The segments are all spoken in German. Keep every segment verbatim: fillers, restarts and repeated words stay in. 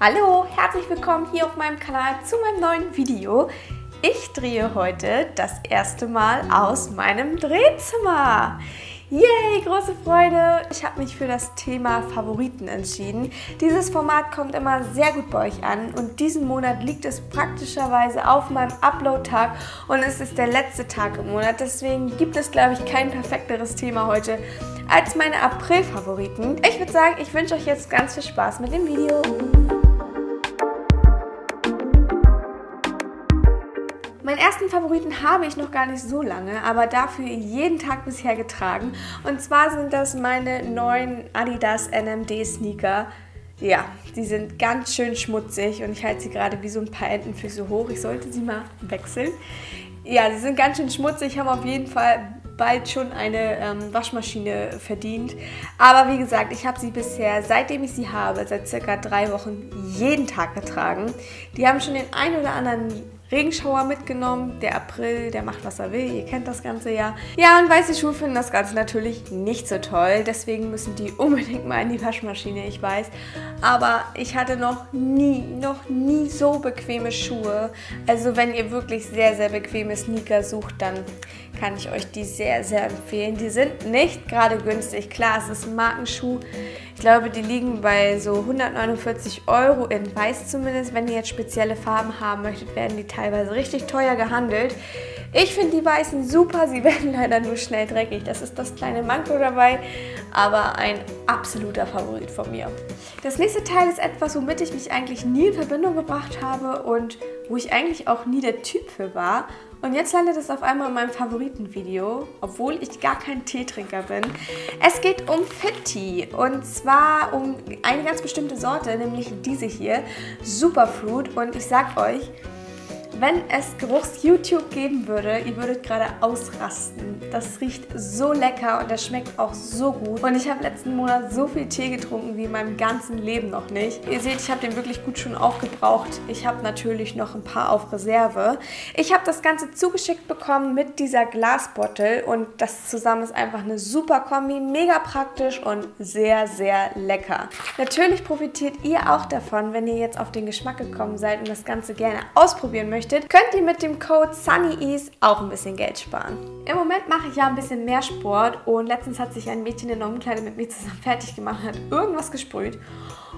Hallo, herzlich willkommen hier auf meinem Kanal zu meinem neuen Video. Ich drehe heute das erste Mal aus meinem Drehzimmer. Yay, große Freude! Ich habe mich für das Thema Favoriten entschieden. Dieses Format kommt immer sehr gut bei euch an und diesen Monat liegt es praktischerweise auf meinem Upload-Tag und es ist der letzte Tag im Monat. Deswegen gibt es, glaube ich, kein perfekteres Thema heute als meine April-Favoriten. Ich würde sagen, ich wünsche euch jetzt ganz viel Spaß mit dem Video. Meinen ersten Favoriten habe ich noch gar nicht so lange, aber dafür jeden Tag bisher getragen. Und zwar sind das meine neuen Adidas N M D Sneaker. Ja, die sind ganz schön schmutzig und ich halte sie gerade wie so ein paar Entenfüße hoch. Ich sollte sie mal wechseln. Ja, sie sind ganz schön schmutzig, haben auf jeden Fall bald schon eine ähm, Waschmaschine verdient. Aber wie gesagt, ich habe sie bisher, seitdem ich sie habe, seit circa drei Wochen jeden Tag getragen. Die haben schon den einen oder anderen Regenschauer mitgenommen, der April, der macht was er will, ihr kennt das ganze ja. Ja, und weiße Schuhe finden das Ganze natürlich nicht so toll, deswegen müssen die unbedingt mal in die Waschmaschine, ich weiß. Aber ich hatte noch nie, noch nie so bequeme Schuhe. Also wenn ihr wirklich sehr, sehr bequeme Sneaker sucht, dann kann ich euch die sehr, sehr empfehlen. Die sind nicht gerade günstig, klar, es ist ein Markenschuh. Ich glaube, die liegen bei so hundertneunundvierzig Euro in weiß zumindest. Wenn ihr jetzt spezielle Farben haben möchtet, werden die teilweise richtig teuer gehandelt. Ich finde die weißen super, sie werden leider nur schnell dreckig. Das ist das kleine Manko dabei, aber ein absoluter Favorit von mir. Das nächste Teil ist etwas, womit ich mich eigentlich nie in Verbindung gebracht habe und wo ich eigentlich auch nie der Typ für war. Und jetzt landet es auf einmal in meinem Favoritenvideo, obwohl ich gar kein Teetrinker bin. Es geht um Fit Tea und zwar um eine ganz bestimmte Sorte, nämlich diese hier, Superfruit. Und ich sag euch, wenn es Geruchs-YouTube geben würde, ihr würdet gerade ausrasten. Das riecht so lecker und das schmeckt auch so gut. Und ich habe letzten Monat so viel Tee getrunken wie in meinem ganzen Leben noch nicht. Ihr seht, ich habe den wirklich gut schon aufgebraucht. Ich habe natürlich noch ein paar auf Reserve. Ich habe das Ganze zugeschickt bekommen mit dieser Glasbottle und das zusammen ist einfach eine super Kombi. Mega praktisch und sehr, sehr lecker. Natürlich profitiert ihr auch davon, wenn ihr jetzt auf den Geschmack gekommen seid und das Ganze gerne ausprobieren möchtet. Könnt ihr mit dem Code SunnyEase auch ein bisschen Geld sparen. Im Moment mache ich ja ein bisschen mehr Sport und letztens hat sich ein Mädchen in der Umkleide mit mir zusammen fertig gemacht und hat irgendwas gesprüht.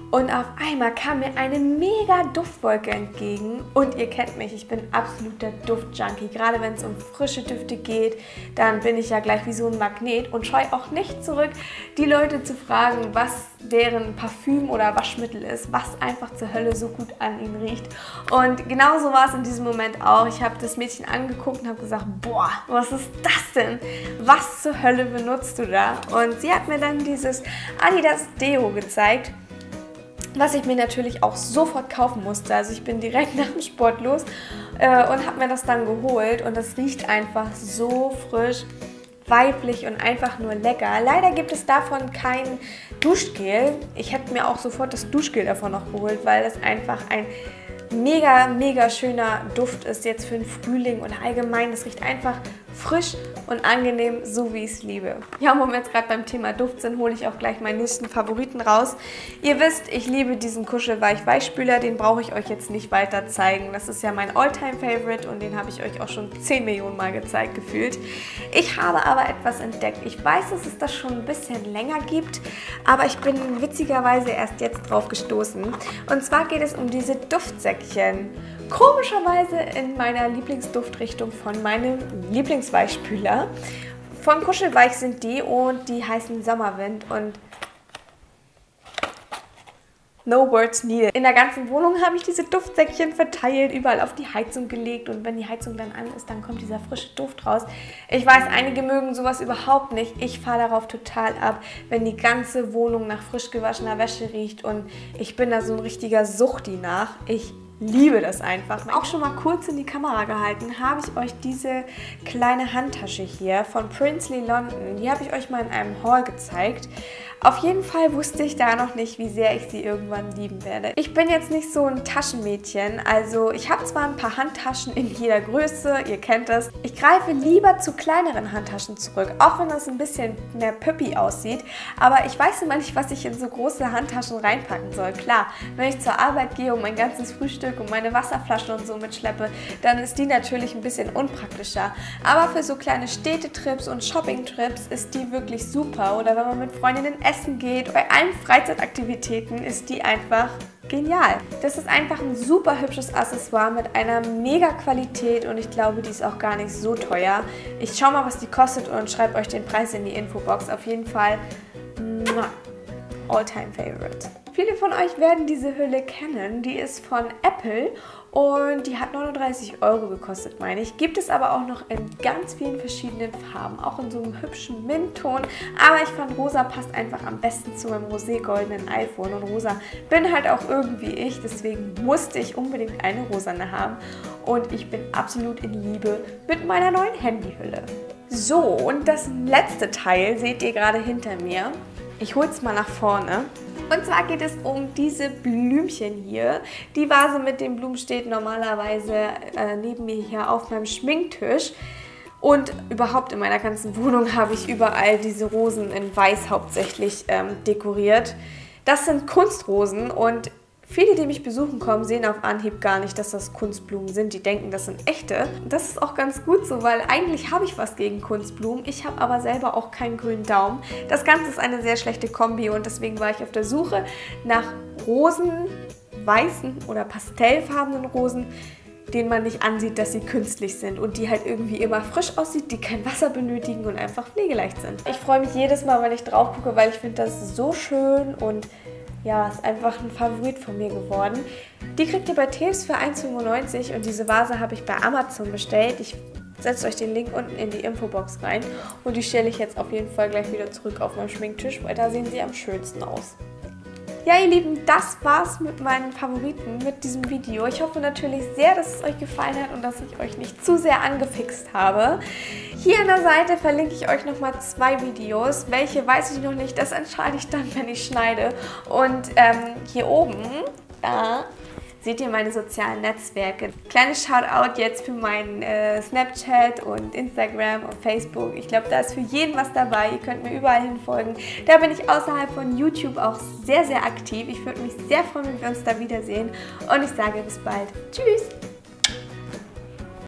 Und auf einmal kam mir eine mega Duftwolke entgegen und ihr kennt mich, ich bin absoluter Duftjunkie. Gerade wenn es um frische Düfte geht, dann bin ich ja gleich wie so ein Magnet und scheue auch nicht zurück, die Leute zu fragen, was deren Parfüm oder Waschmittel ist, was einfach zur Hölle so gut an ihnen riecht. Und genau so war es in diesem Moment auch. Ich habe das Mädchen angeguckt und habe gesagt, boah, was ist das denn? Was zur Hölle benutzt du da? Und sie hat mir dann dieses Adidas Deo gezeigt, was ich mir natürlich auch sofort kaufen musste. Also ich bin direkt nach dem Sport los äh, und habe mir das dann geholt und das riecht einfach so frisch, weiblich und einfach nur lecker. Leider gibt es davon kein Duschgel. Ich hätte mir auch sofort das Duschgel davon noch geholt, weil es einfach ein mega, mega schöner Duft ist jetzt für den Frühling und allgemein. Das riecht einfach frisch und angenehm, so wie ich es liebe. Ja, wo wir jetzt gerade beim Thema Duft sind, hole ich auch gleich meinen nächsten Favoriten raus. Ihr wisst, ich liebe diesen Kuschelweich-Weichspüler, den brauche ich euch jetzt nicht weiter zeigen. Das ist ja mein All-Time-Favorite und den habe ich euch auch schon zehn Millionen Mal gezeigt, gefühlt. Ich habe aber etwas entdeckt. Ich weiß, dass es das schon ein bisschen länger gibt, aber ich bin witzigerweise erst jetzt drauf gestoßen. Und zwar geht es um diese Duftsäckchen. Komischerweise in meiner Lieblingsduftrichtung von meinem Lieblingsweichspüler. Von Kuschelweich sind die und die heißen Sommerwind und no words needed. In der ganzen Wohnung habe ich diese Duftsäckchen verteilt, überall auf die Heizung gelegt und wenn die Heizung dann an ist, dann kommt dieser frische Duft raus. Ich weiß, einige mögen sowas überhaupt nicht. Ich fahre darauf total ab, wenn die ganze Wohnung nach frisch gewaschener Wäsche riecht und ich bin da so ein richtiger Suchti nach. Ich liebe das einfach. Auch schon mal kurz in die Kamera gehalten habe ich euch diese kleine Handtasche hier von Princely London. Die habe ich euch mal in einem Haul gezeigt. Auf jeden Fall wusste ich da noch nicht, wie sehr ich sie irgendwann lieben werde. Ich bin jetzt nicht so ein Taschenmädchen, also ich habe zwar ein paar Handtaschen in jeder Größe, ihr kennt das. Ich greife lieber zu kleineren Handtaschen zurück, auch wenn das ein bisschen mehr püppi aussieht. Aber ich weiß immer nicht, was ich in so große Handtaschen reinpacken soll. Klar, wenn ich zur Arbeit gehe und mein ganzes Frühstück und meine Wasserflaschen und so mitschleppe, dann ist die natürlich ein bisschen unpraktischer. Aber für so kleine Städtetrips und Shoppingtrips ist die wirklich super. Oder wenn man mit Freundinnen essen geht, bei allen Freizeitaktivitäten ist die einfach genial. Das ist einfach ein super hübsches Accessoire mit einer mega Qualität und ich glaube, die ist auch gar nicht so teuer. Ich schaue mal, was die kostet und schreibe euch den Preis in die Infobox. Auf jeden Fall All-Time Favorite. Viele von euch werden diese Hülle kennen. Die ist von Apple und die hat neununddreißig Euro gekostet, meine ich. Gibt es aber auch noch in ganz vielen verschiedenen Farben, auch in so einem hübschen Mintton. Aber ich fand, rosa passt einfach am besten zu meinem roségoldenen iPhone und rosa bin halt auch irgendwie ich, deswegen musste ich unbedingt eine rosane haben und ich bin absolut in Liebe mit meiner neuen Handyhülle. So, und das letzte Teil seht ihr gerade hinter mir. Ich hol's mal nach vorne. Und zwar geht es um diese Blümchen hier. Die Vase mit den Blumen steht normalerweise äh, neben mir hier auf meinem Schminktisch. Und überhaupt in meiner ganzen Wohnung habe ich überall diese Rosen in Weiß hauptsächlich ähm, dekoriert. Das sind Kunstrosen und viele, die mich besuchen kommen, sehen auf Anhieb gar nicht, dass das Kunstblumen sind. Die denken, das sind echte. Das ist auch ganz gut so, weil eigentlich habe ich was gegen Kunstblumen. Ich habe aber selber auch keinen grünen Daumen. Das Ganze ist eine sehr schlechte Kombi und deswegen war ich auf der Suche nach Rosen, weißen oder pastellfarbenen Rosen, denen man nicht ansieht, dass sie künstlich sind und die halt irgendwie immer frisch aussieht, die kein Wasser benötigen und einfach pflegeleicht sind. Ich freue mich jedes Mal, wenn ich drauf gucke, weil ich finde das so schön und ja, ist einfach ein Favorit von mir geworden. Die kriegt ihr bei Tees für eins fünfundneunzig und diese Vase habe ich bei Amazon bestellt. Ich setze euch den Link unten in die Infobox rein und die stelle ich jetzt auf jeden Fall gleich wieder zurück auf meinen Schminktisch, weil da sehen sie am schönsten aus. Ja, ihr Lieben, das war's mit meinen Favoriten, mit diesem Video. Ich hoffe natürlich sehr, dass es euch gefallen hat und dass ich euch nicht zu sehr angefixt habe. Hier an der Seite verlinke ich euch nochmal zwei Videos. Welche weiß ich noch nicht, das entscheide ich dann, wenn ich schneide. Und ähm, hier oben, da seht ihr meine sozialen Netzwerke. Kleines Shoutout jetzt für meinen äh, Snapchat und Instagram und Facebook. Ich glaube, da ist für jeden was dabei. Ihr könnt mir überall hin folgen. Da bin ich außerhalb von YouTube auch sehr, sehr aktiv. Ich würde mich sehr freuen, wenn wir uns da wiedersehen. Und ich sage bis bald. Tschüss!